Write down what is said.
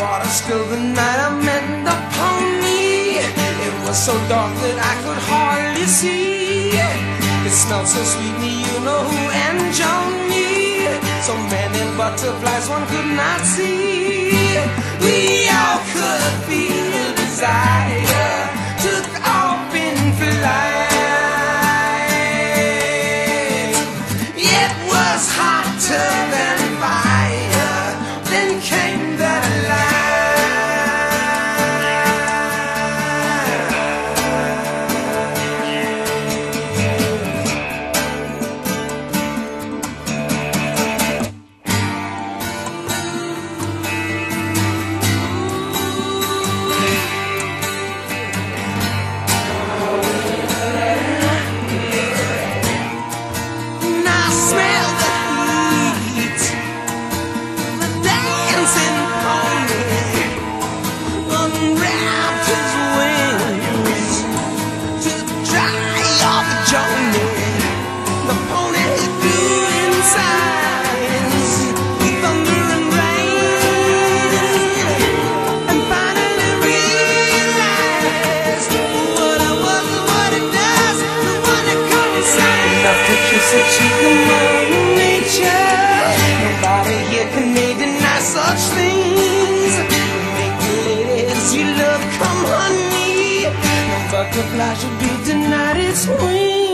water still the night I met upon me. It was so dark that I could hardly see. It smelled so sweetly, you know who and John me. So many butterflies one could not see. We all could feel desire took off in flight. It was hotter than fire, then came the butterfly should be denied its wings.